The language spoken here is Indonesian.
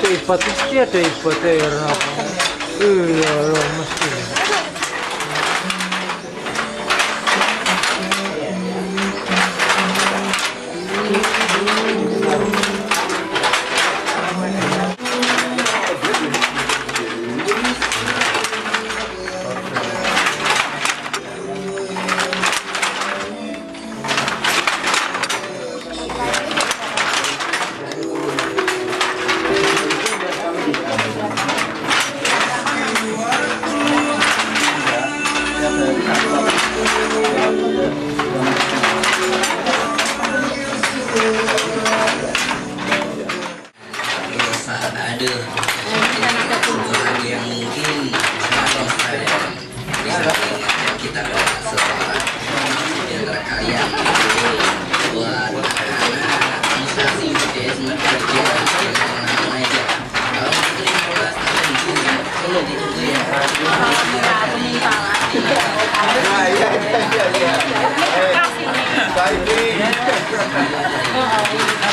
Siete y pate, ada orang yang mungkin malas saya bisa kita bawa sekolah di antara kalian buat anak-anak musasi BTS kerja yang namanya aja kalau mungkin kelas tertentunya perlu ditunggu ya ya ya ya ya